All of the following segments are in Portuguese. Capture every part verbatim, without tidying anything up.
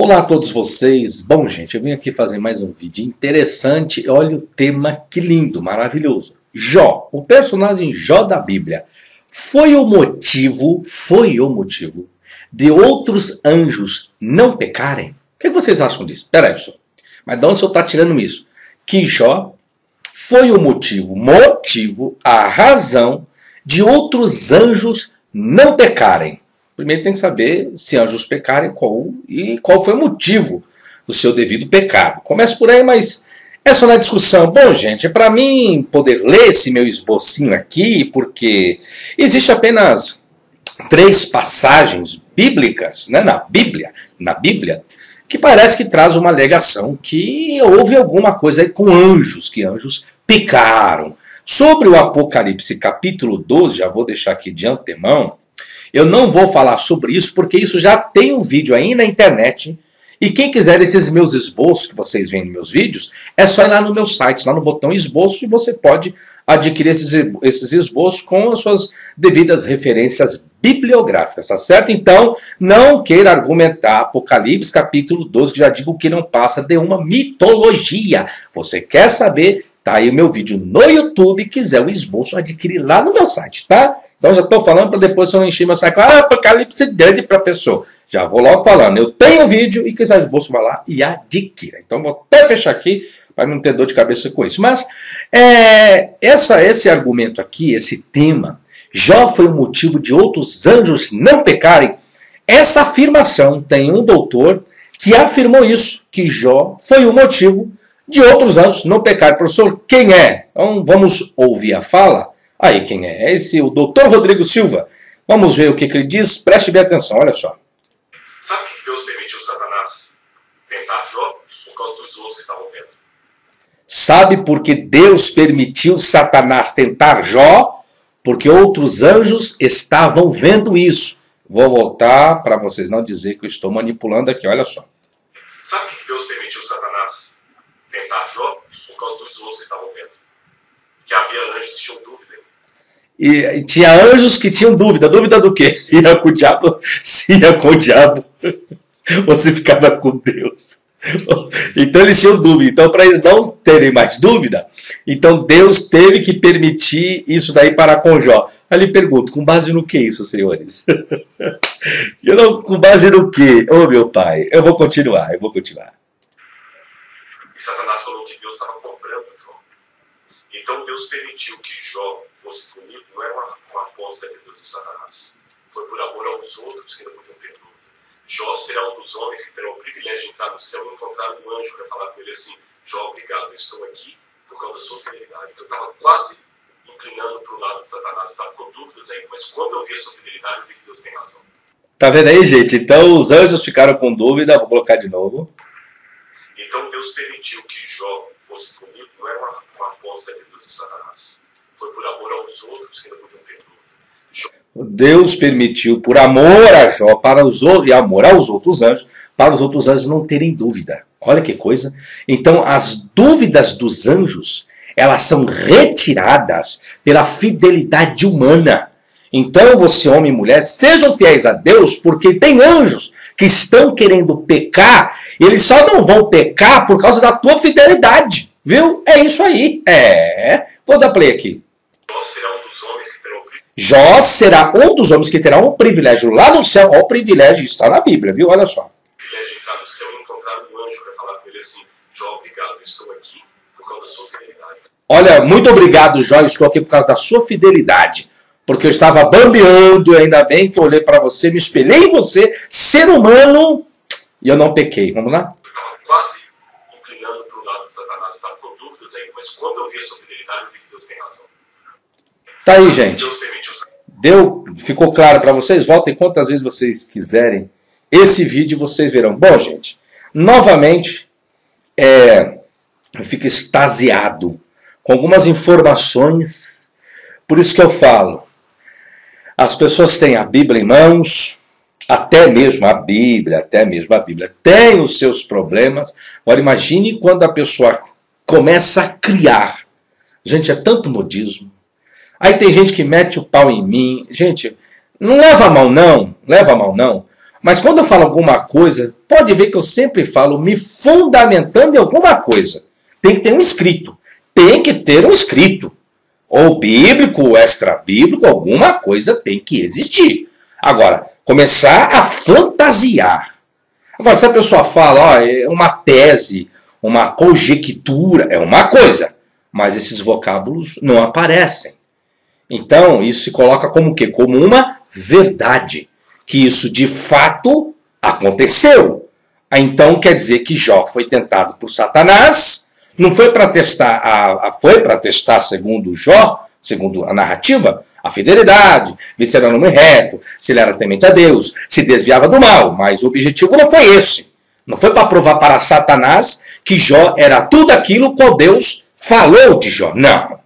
Olá a todos vocês. Bom, gente, eu vim aqui fazer mais um vídeo interessante. Olha o tema, que lindo, maravilhoso. Jó, o personagem Jó da Bíblia, foi o motivo, foi o motivo de outros anjos não pecarem? O que vocês acham disso? Peraí, pessoal. Mas de onde o senhor está tirando isso? Que Jó foi o motivo, motivo, a razão de outros anjos não pecarem. Primeiro tem que saber se anjos pecarem qual, e qual foi o motivo do seu devido pecado. Começa por aí, mas essa não é discussão. Bom, gente, é para mim poder ler esse meu esbocinho aqui, porque existe apenas três passagens bíblicas, né, na Bíblia, na Bíblia, que parece que traz uma alegação que houve alguma coisa aí com anjos, que anjos pecaram. Sobre o Apocalipse capítulo doze, já vou deixar aqui de antemão, eu não vou falar sobre isso, porque isso já tem um vídeo aí na internet. E quem quiser esses meus esboços que vocês veem nos meus vídeos, é só ir lá no meu site, lá no botão esboço, e você pode adquirir esses, esses esboços com as suas devidas referências bibliográficas, tá certo? Então, não queira argumentar Apocalipse capítulo doze, que já digo que não passa de uma mitologia. Você quer saber? Tá aí o meu vídeo no YouTube. Quiser o esboço, adquirir lá no meu site, tá? Então já estou falando para depois eu não encher meu saco. Ah, Apocalipse grande, professor. Já vou logo falando. Eu tenho vídeo e quiser esboço, vai lá e adquira. Então vou até fechar aqui para não ter dor de cabeça com isso. Mas é, essa, esse argumento aqui, esse tema, Jó foi o motivo de outros anjos não pecarem. Essa afirmação, tem um doutor que afirmou isso, que Jó foi o motivo de outros anjos não pecarem. Professor, quem é? Então vamos ouvir a fala. Aí, quem é? Esse é o doutor Rodrigo Silva. Vamos ver o que, que ele diz. Preste bem atenção, olha só. Sabe que Deus permitiu Satanás tentar Jó por causa dos outros que estavam vendo? Sabe por que Deus permitiu Satanás tentar Jó? Porque outros anjos estavam vendo isso. Vou voltar para vocês não dizer que eu estou manipulando aqui, olha só. Sabe que Deus permitiu Satanás tentar Jó por causa dos outros que estavam vendo? Que havia anjos que tinham dúvida. E tinha anjos que tinham dúvida. Dúvida do quê? Se ia com o diabo, se ia com o diabo, ou se ficava com Deus. Então eles tinham dúvida. Então para eles não terem mais dúvida, então Deus teve que permitir isso daí para com Jó. Aí lhe pergunto, com base no que isso, senhores? Eu não, com base no que? Oh, meu pai, eu vou continuar, eu vou continuar. E Satanás falou que Deus estava comprando Jó. Então Deus permitiu que Jó fosse comigo, não era uma, uma aposta da vida de Satanás. Foi por amor aos outros que não podiam ter dúvida. Jó será um dos homens que terá o privilégio de entrar no céu e encontrar um anjo para falar com ele assim: Jó, obrigado, eu estou aqui por causa da sua fidelidade. Eu estava quase inclinando para o lado de Satanás, estava com dúvidas ainda, mas quando eu vi a sua fidelidade, eu vi que Deus tem razão. Tá vendo aí, gente? Então os anjos ficaram com dúvida, vou colocar de novo. Então Deus permitiu que Jó fosse comigo, não era uma, uma aposta da vida de Satanás. Foi por amor aos outros que não podiam ter dúvida. Deus permitiu por amor a Jó para os outros, e amor aos outros anjos, para os outros anjos não terem dúvida. Olha que coisa. Então as dúvidas dos anjos, elas são retiradas pela fidelidade humana. Então você, homem e mulher, sejam fiéis a Deus, porque tem anjos que estão querendo pecar, e eles só não vão pecar por causa da tua fidelidade. Viu? É isso aí. É. Vou dar play aqui. Jó será um dos homens que terá um privilégio lá no céu. Ó, o privilégio está na Bíblia, viu? Olha só. Olha, muito obrigado, Jó. Eu estou aqui por causa da sua fidelidade. Porque eu estava bambeando, ainda bem que eu olhei para você, me espelhei em você, ser humano, e eu não pequei. Vamos lá? Eu estava quase inclinando para o lado de Satanás, estava com dúvidas ainda, mas quando eu vi a sua fidelidade, eu vi que Deus tem razão. Tá aí, gente. Deu, ficou claro para vocês? Voltem quantas vezes vocês quiserem esse vídeo, vocês verão. Bom, gente, novamente, é, eu fico extasiado com algumas informações. Por isso que eu falo, as pessoas têm a Bíblia em mãos, até mesmo a Bíblia, até mesmo a Bíblia tem os seus problemas. Agora imagine quando a pessoa começa a criar. Gente, é tanto modismo. Aí tem gente que mete o pau em mim. Gente, não leva a mal não, leva a mal não. Mas quando eu falo alguma coisa, pode ver que eu sempre falo me fundamentando em alguma coisa. Tem que ter um escrito. Tem que ter um escrito. Ou bíblico, ou extra-bíblico, alguma coisa tem que existir. Agora, começar a fantasiar. Agora, se a pessoa fala, ó, é uma tese, uma conjectura, é uma coisa. Mas esses vocábulos não aparecem. Então, isso se coloca como o quê? Como uma verdade. Que isso, de fato, aconteceu. Então, quer dizer que Jó foi tentado por Satanás. Não foi para testar, a, a, foi para testar, segundo Jó, segundo a narrativa, a fidelidade, ver se era um homem reto, se ele era temente a Deus, se desviava do mal. Mas o objetivo não foi esse. Não foi para provar para Satanás que Jó era tudo aquilo que Deus falou de Jó. Não.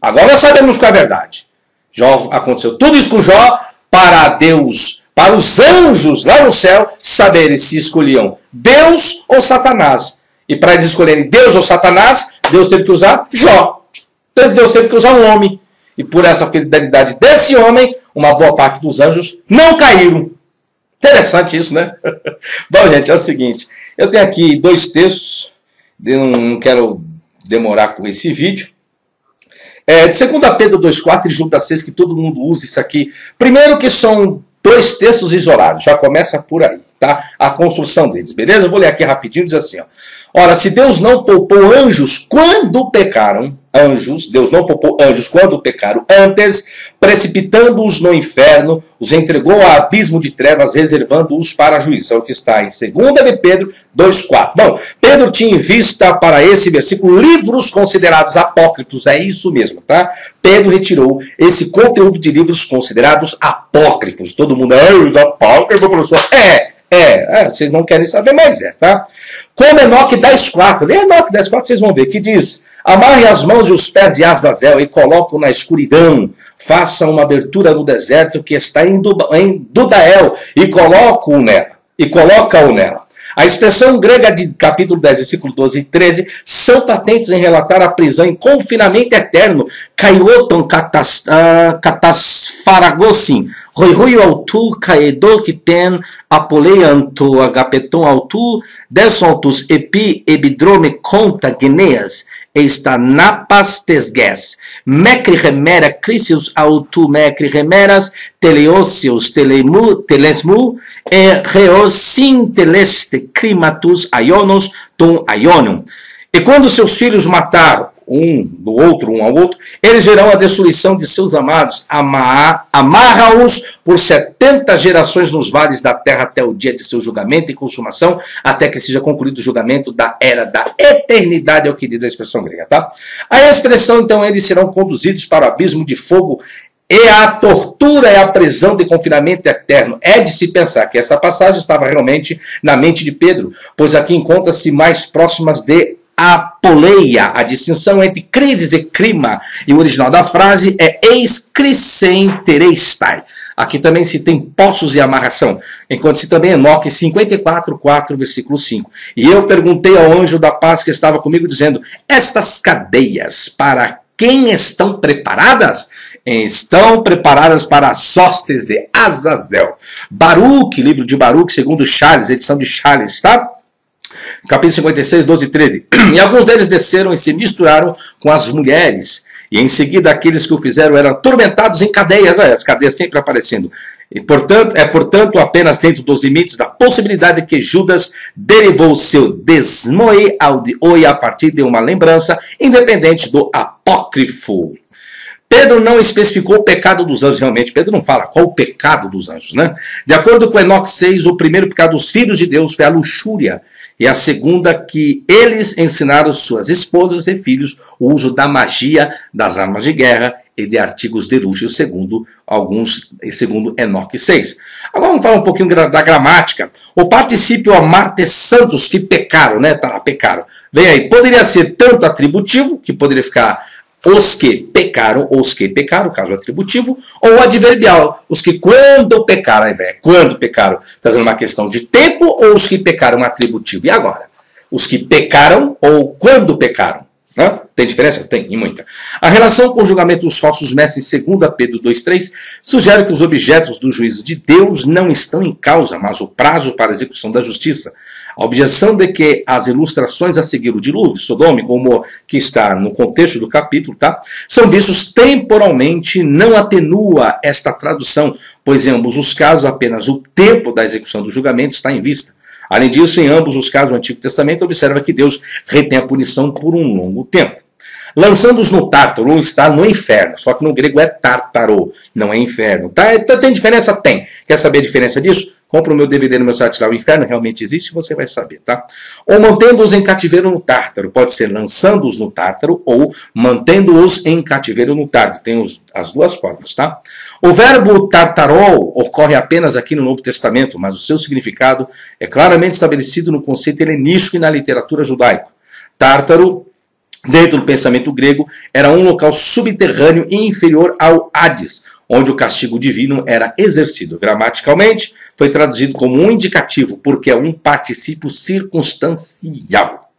Agora sabemos qual é a verdade. Jó, aconteceu tudo isso com Jó para Deus, para os anjos lá no céu saberem se escolhiam Deus ou Satanás. E para eles escolherem Deus ou Satanás, Deus teve que usar Jó. Deus teve que usar um homem. E por essa fidelidade desse homem, uma boa parte dos anjos não caíram. Interessante isso, né? Bom, gente, é o seguinte. Eu tenho aqui dois textos. Não quero demorar com esse vídeo. É, de segunda Pedro dois, quatro e Judas seis, que todo mundo usa isso aqui. Primeiro que são dois textos isolados. Já começa por aí, tá? A construção deles, beleza? Eu vou ler aqui rapidinho, diz assim, ó. Ora, se Deus não poupou anjos quando pecaram, anjos, Deus não poupou anjos quando pecaram antes, precipitando-os no inferno, os entregou ao abismo de trevas, reservando-os para juízo. É o que está em segunda Pedro dois, quatro. Bom, Pedro tinha em vista para esse versículo livros considerados apócrifos, é isso mesmo, tá? Pedro retirou esse conteúdo de livros considerados apócrifos. Todo mundo, é apócrifo, professor? É! É, é, vocês não querem saber, mas é, tá? Como Enoque dez, quatro. Lê Enoque dez, quatro, vocês vão ver que diz: amarre as mãos e os pés de Azazel e coloque-o na escuridão. Façam uma abertura no deserto que está em Dudael e coloque-o nela. E coloca-o nela. A expressão grega de capítulo dez, versículo doze e treze são patentes em relatar a prisão em confinamento eterno. Caioton katas, uh, katasfaragossin. Roirui autu kaedo kiten apoleianto agapeton autu desontus epi ebidrome conta guineas. Esta napas tesges. Mecri remera crisius autu mecri remeras teleosius telemu telesmu e reosin teleste crimatus aionos tum aionium. E quando seus filhos mataram um do outro, um ao outro, eles verão a destruição de seus amados. Amarra-os por setenta gerações nos vales da terra até o dia de seu julgamento e consumação, até que seja concluído o julgamento da era da eternidade, é o que diz a expressão grega, tá? A expressão, então, eles serão conduzidos para o abismo de fogo e a tortura é a prisão de confinamento eterno. É de se pensar que essa passagem estava realmente na mente de Pedro, pois aqui encontra-se mais próximas de apoleia, a distinção entre crises e crima, e o original da frase é eis crisen tereistai. Aqui também se tem poços e amarração, enquanto se também Enoque cinquenta e quatro, quatro, versículo cinco. E eu perguntei ao anjo da paz que estava comigo, dizendo, estas cadeias para quem estão preparadas? Estão preparadas para as hostes de Azazel. Baruch, livro de Baruch, segundo Charles, edição de Charles, tá? Capítulo cinquenta e seis, doze e treze. E alguns deles desceram e se misturaram com as mulheres. E em seguida aqueles que o fizeram eram atormentados em cadeias. Olha, as cadeias sempre aparecendo. E, portanto, é, portanto, apenas dentro dos limites da possibilidade que Judas derivou seu desmoe ao de oi a partir de uma lembrança independente do apócrifo. Pedro não especificou o pecado dos anjos, realmente. Pedro não fala qual o pecado dos anjos, né? De acordo com Enoque seis, o primeiro pecado dos filhos de Deus foi a luxúria. E a segunda, que eles ensinaram suas esposas e filhos o uso da magia, das armas de guerra e de artigos de luxo, segundo alguns, segundo Enoque seis. Agora vamos falar um pouquinho da gramática. O particípio amar ter santos que pecaram, né? Tá, pecaram. Vem aí, poderia ser tanto atributivo, que poderia ficar os que pecaram, os que pecaram, caso atributivo, ou adverbial, os que quando pecaram, aí véio, quando pecaram, trazendo uma questão de tempo, ou os que pecaram atributivo, e agora? Os que pecaram ou quando pecaram, né? Tem diferença? Tem, e muita. A relação com o julgamento dos falsos mestres, segundo Pedro dois, três, sugere que os objetos do juízo de Deus não estão em causa, mas o prazo para a execução da justiça. A objeção de que as ilustrações a seguir o dilúvio, Sodoma, como que está no contexto do capítulo, tá, são vistos temporalmente, não atenua esta tradução, pois em ambos os casos apenas o tempo da execução do julgamento está em vista. Além disso, em ambos os casos do Antigo Testamento, observa que Deus retém a punição por um longo tempo. Lançando-os no Tártaro, está no inferno, só que no grego é Tártaro, não é inferno. Tá? Tem diferença? Tem. Quer saber a diferença disso? Compra o meu D V D no meu site lá, o inferno realmente existe, você vai saber, tá? Ou mantendo-os em cativeiro no Tártaro, pode ser lançando-os no Tártaro ou mantendo-os em cativeiro no Tártaro, tem os, as duas formas, tá? O verbo tartarol ocorre apenas aqui no Novo Testamento, mas o seu significado é claramente estabelecido no conceito helenístico e na literatura judaica. Tártaro, dentro do pensamento grego, era um local subterrâneo e inferior ao Hades, onde o castigo divino era exercido. Gramaticalmente, foi traduzido como um indicativo, porque é um particípio circunstancial.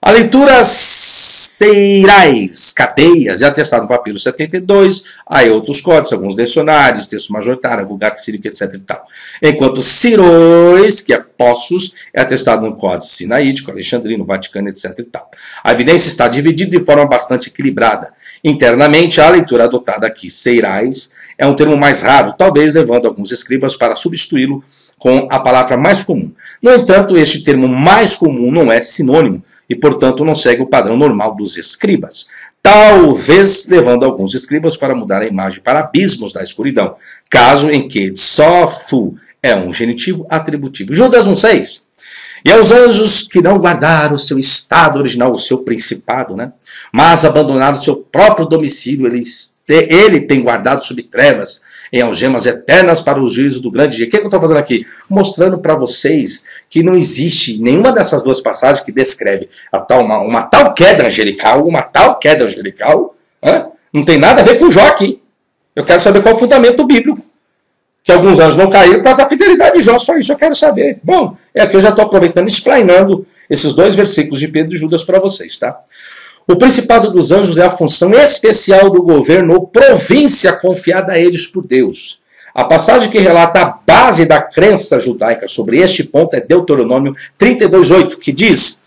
A leitura seirais, cadeias, já testado no papiro setenta e dois, aí outros códices, alguns dicionários, texto majoritário, vulgata, sírica, etcétera e tal. Enquanto sirois, que é possos, é atestado no códice sinaítico, alexandrino, vaticano, etcétera e tal. A evidência está dividida de forma bastante equilibrada. Internamente, a leitura adotada aqui, seirais, é um termo mais raro, talvez levando alguns escribas para substituí-lo com a palavra mais comum. No entanto, este termo mais comum não é sinônimo e, portanto, não segue o padrão normal dos escribas, talvez levando alguns escribas para mudar a imagem para abismos da escuridão, caso em que sofu é um genitivo atributivo. Judas um, seis. E aos anjos que não guardaram o seu estado original, o seu principado, né? Mas abandonaram o seu próprio domicílio, ele, te, ele tem guardado sob trevas, em algemas eternas para o juízo do grande dia. O que, é que eu estou fazendo aqui? Mostrando para vocês que não existe nenhuma dessas duas passagens que descreve a tal, uma, uma tal queda angelical, uma tal queda angelical, hein? Não tem nada a ver com Jó aqui. Eu quero saber qual é o fundamento bíblico. Que alguns anjos não caíram por causa da fidelidade de Jó, só isso eu quero saber. Bom, é que eu já estou aproveitando, explainando esses dois versículos de Pedro e Judas para vocês, tá? O principado dos anjos é a função especial do governo ou província confiada a eles por Deus. A passagem que relata a base da crença judaica sobre este ponto é Deuteronômio trinta e dois, oito, que diz: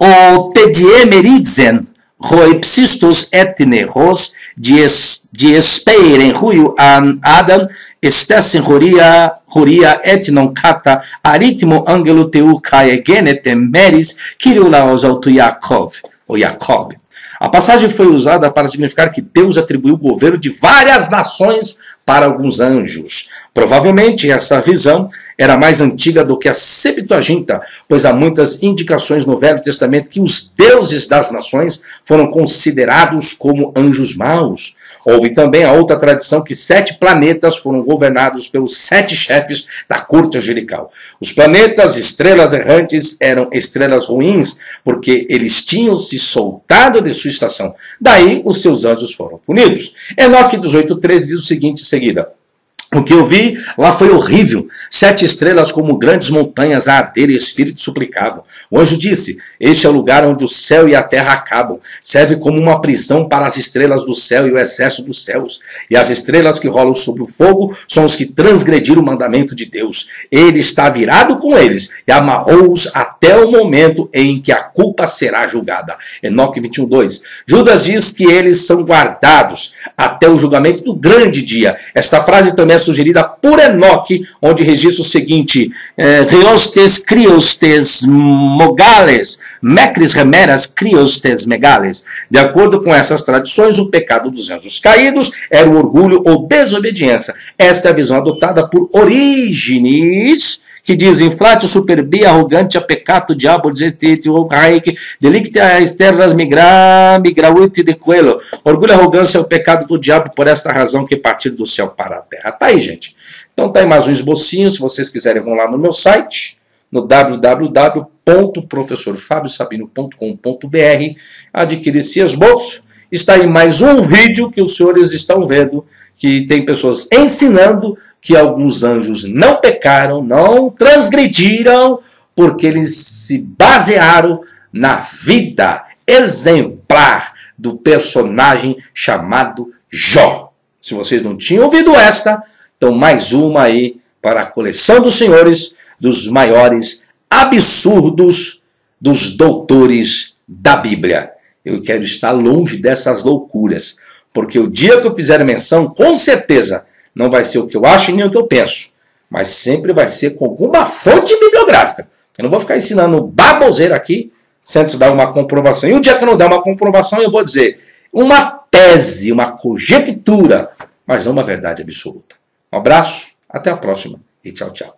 O tediemeridzen roipsistus etneros diespeiren ruio an adam estessen roria Horia et non cata aritmo angelo teu caegene temeris kiriolaos auto Jacob, ou Jacob. A passagem foi usada para significar que Deus atribuiu o governo de várias nações para alguns anjos. Provavelmente essa visão era mais antiga do que a Septuaginta, pois há muitas indicações no Velho Testamento que os deuses das nações foram considerados como anjos maus. Houve também a outra tradição que sete planetas foram governados pelos sete chefes da corte angelical. Os planetas, estrelas errantes, eram estrelas ruins, porque eles tinham se soltado de sua estação. Daí os seus anjos foram punidos. Enoque dezoito, treze diz o seguinte em seguida: O que eu vi lá foi horrível. Sete estrelas como grandes montanhas a arder e espírito suplicava. O anjo disse: Este é o lugar onde o céu e a terra acabam. Serve como uma prisão para as estrelas do céu e o excesso dos céus. E as estrelas que rolam sobre o fogo são os que transgrediram o mandamento de Deus. Ele está virado com eles e amarrou-os até o momento em que a culpa será julgada. Enoque vinte e um, dois. Judas diz que eles são guardados até o julgamento do grande dia. Esta frase também é sugerida por Enoque, onde registra o seguinte: Reostes, criostes, mogales, mecris, remeras, criostes, megales. De acordo com essas tradições, o pecado dos anjos caídos era o orgulho ou desobediência. Esta é a visão adotada por Origenes, que diz: Inflatio superbia arrogante a peccato diabo desestete o raique delicta as terras migra migrauite de coelho. Orgulho e arrogância é o pecado do diabo, por esta razão que partir do céu para a terra. Tá aí, gente. Então tá aí mais um esbocinho. Se vocês quiserem, vão lá no meu site, no w w w ponto professor fabio sabino ponto com ponto b r, adquirir esse esboço. Está aí mais um vídeo que os senhores estão vendo, que tem pessoas ensinando que alguns anjos não pecaram, não transgrediram, porque eles se basearam na vida exemplar do personagem chamado Jó. Se vocês não tinham ouvido esta, então mais uma aí para a coleção dos senhores, dos maiores absurdos dos doutores da Bíblia. Eu quero estar longe dessas loucuras, porque o dia que eu fizer menção, com certeza, não vai ser o que eu acho nem o que eu penso, mas sempre vai ser com alguma fonte bibliográfica. Eu não vou ficar ensinando baboseira aqui, sem dar uma comprovação. E o dia que eu não der uma comprovação, eu vou dizer uma tese, uma conjectura, mas não uma verdade absoluta. Um abraço, até a próxima e tchau, tchau.